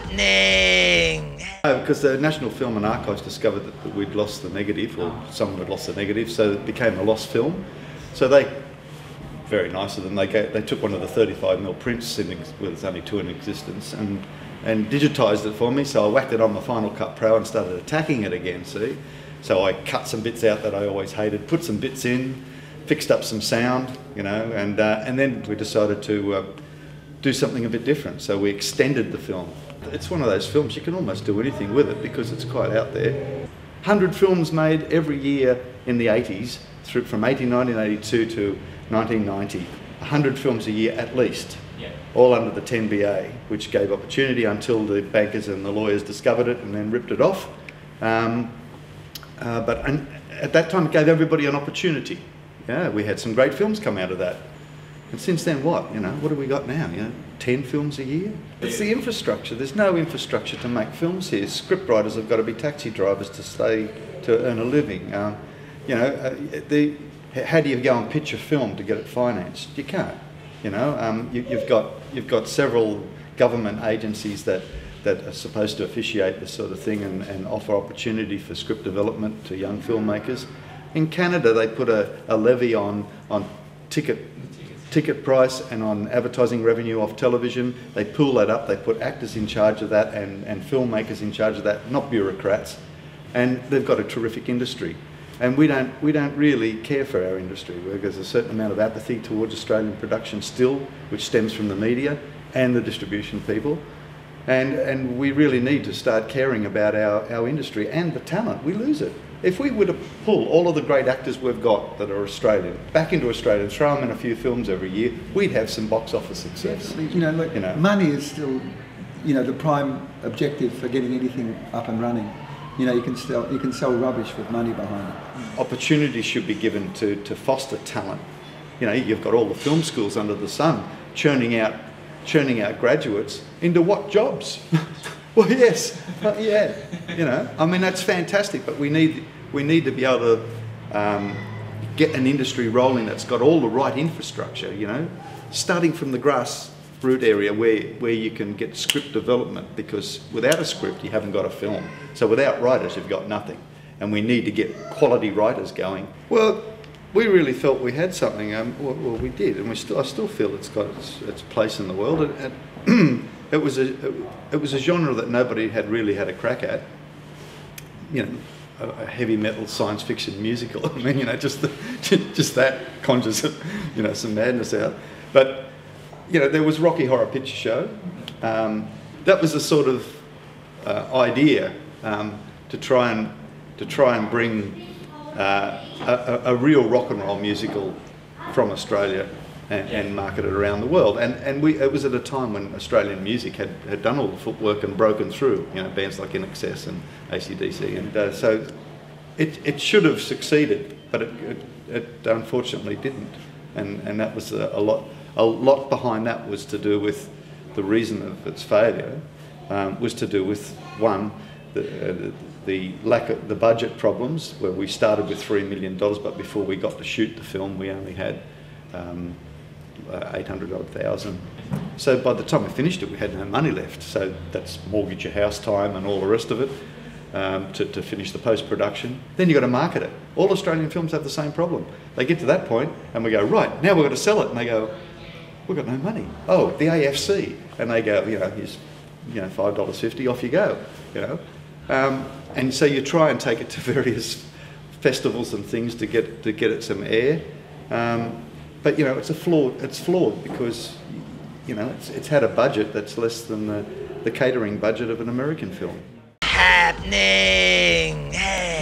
happening? Because the National Film and Archives discovered that we'd lost the negative, or someone had lost the negative, so it became a lost film. So they, very nice of them, they took one of the 35mm prints, there's only two in existence, and digitised it for me, so I whacked it on my Final Cut Pro and started attacking it again, see? So I cut some bits out that I always hated, put some bits in, fixed up some sound, you know, and then we decided to do something a bit different, so we extended the film. It's one of those films, you can almost do anything with it because it's quite out there. 100 films made every year in the 80s, through from 1982 to 1990. 100 films a year at least. All under the 10BA, which gave opportunity until the bankers and the lawyers discovered it and then ripped it off. But at that time it gave everybody an opportunity. Yeah, we had some great films come out of that. And since then what? You know, what have we got now? You know, 10 films a year? It's the infrastructure. There's no infrastructure to make films here. Scriptwriters have got to be taxi drivers to earn a living. You know, how do you go and pitch a film to get it financed? You can't. You know, you've got several government agencies that are supposed to officiate this sort of thing and offer opportunity for script development to young filmmakers. In Canada, they put a levy on ticket price and on advertising revenue off television. They pool that up. They put actors in charge of that and filmmakers in charge of that, not bureaucrats. And they've got a terrific industry. And we don't really care for our industry. There's a certain amount of apathy towards Australian production still, which stems from the media and the distribution people. And we really need to start caring about our industry and the talent. We lose it. If we were to pull all of the great actors we've got that are Australian back into Australia and throw them in a few films every year, we'd have some box office success. You know, look, money is still, you know, the prime objective for getting anything up and running. You know, you can sell rubbish with money behind it. Opportunities should be given to foster talent. You know, you've got all the film schools under the sun churning out graduates into what jobs? Well, yes, yeah. You know, I mean that's fantastic, but we need to be able to get an industry rolling that's got all the right infrastructure. You know, starting from the grassroots area where you can get script development, because without a script you haven't got a film, so without writers you've got nothing, and we need to get quality writers going. Well, we really felt we had something, well we did, and I still feel it's got its place in the world, and it was a genre that nobody had really had a crack at, you know, a heavy metal science fiction musical. I mean, you know, just that conjures, you know, some madness out. But you know, there was Rocky Horror Picture Show. That was the sort of idea to try and bring a real rock and roll musical from Australia and market it around the world. And it was at a time when Australian music had done all the footwork and broken through. You know, bands like INXS and AC/DC, and so it should have succeeded, but it unfortunately didn't. And that was a lot. A lot behind that was to do with the reason of its failure, was to do with, one, the lack of the budget problems, where we started with $3 million, but before we got to shoot the film, we only had 800,000. So by the time we finished it, we had no money left. So that's mortgage your house time and all the rest of it to finish the post-production. Then you've got to market it. All Australian films have the same problem. They get to that point and we go, right, now we've got to sell it. And they go, we've got no money. Oh, the AFC. And they go, you know, here's, you know, $5.50, off you go, you know. And so you try and take it to various festivals and things to get it some air. But, you know, it's flawed because, you know, it's had a budget that's less than the catering budget of an American film. Happening! Hey.